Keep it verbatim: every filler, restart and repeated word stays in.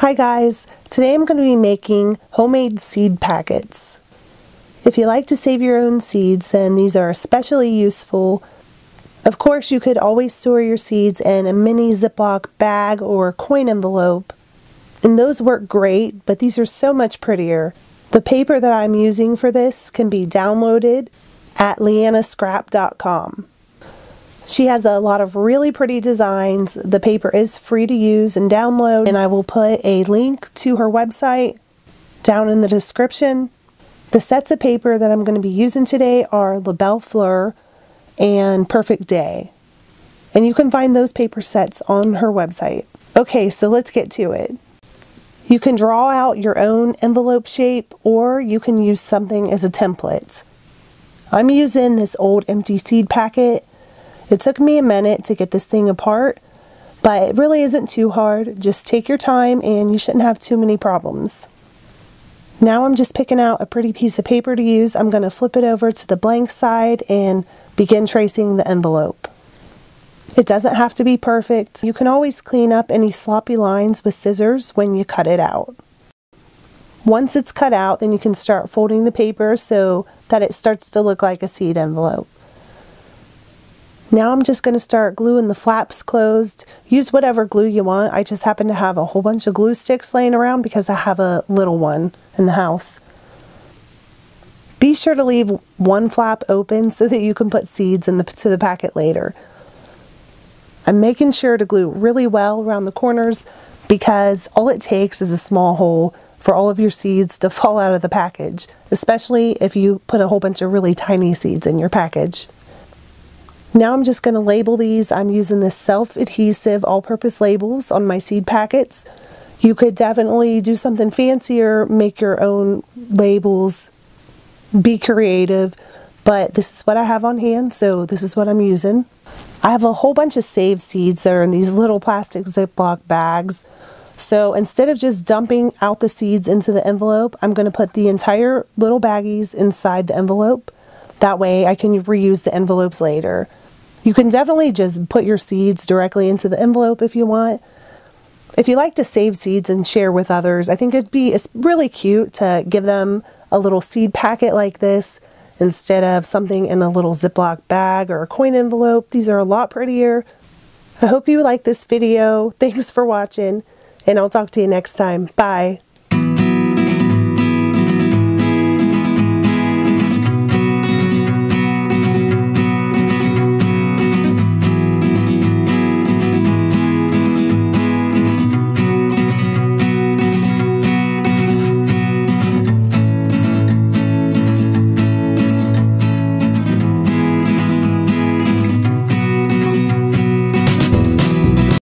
Hi guys, today I'm going to be making homemade seed packets. If you like to save your own seeds, then these are especially useful. Of course, you could always store your seeds in a mini Ziploc bag or coin envelope, and those work great, but these are so much prettier. The paper that I'm using for this can be downloaded at liana scrap dot com. She has a lot of really pretty designs. The paper is free to use and download, and I will put a link to her website down in the description. The sets of paper that I'm going to be using today are La Belle Fleur and Perfect Day. And you can find those paper sets on her website. Okay, so let's get to it. You can draw out your own envelope shape, or you can use something as a template. I'm using this old empty seed packet. It took me a minute to get this thing apart, but it really isn't too hard. Just take your time and you shouldn't have too many problems. Now I'm just picking out a pretty piece of paper to use. I'm going to flip it over to the blank side and begin tracing the envelope. It doesn't have to be perfect. You can always clean up any sloppy lines with scissors when you cut it out. Once it's cut out, then you can start folding the paper so that it starts to look like a seed envelope. Now I'm just going to start gluing the flaps closed. Use whatever glue you want. I just happen to have a whole bunch of glue sticks laying around because I have a little one in the house. Be sure to leave one flap open so that you can put seeds in the, to the packet later. I'm making sure to glue really well around the corners because all it takes is a small hole for all of your seeds to fall out of the package, especially if you put a whole bunch of really tiny seeds in your package. Now I'm just going to label these. I'm using this self-adhesive all-purpose labels on my seed packets. You could definitely do something fancier, make your own labels, be creative, but this is what I have on hand, so this is what I'm using. I have a whole bunch of saved seeds that are in these little plastic Ziploc bags. So instead of just dumping out the seeds into the envelope, I'm going to put the entire little baggies inside the envelope. That way I can reuse the envelopes later. You can definitely just put your seeds directly into the envelope if you want. If you like to save seeds and share with others, I think it'd be really cute to give them a little seed packet like this instead of something in a little Ziploc bag or a coin envelope. These are a lot prettier. I hope you like this video. Thanks for watching, and I'll talk to you next time. Bye.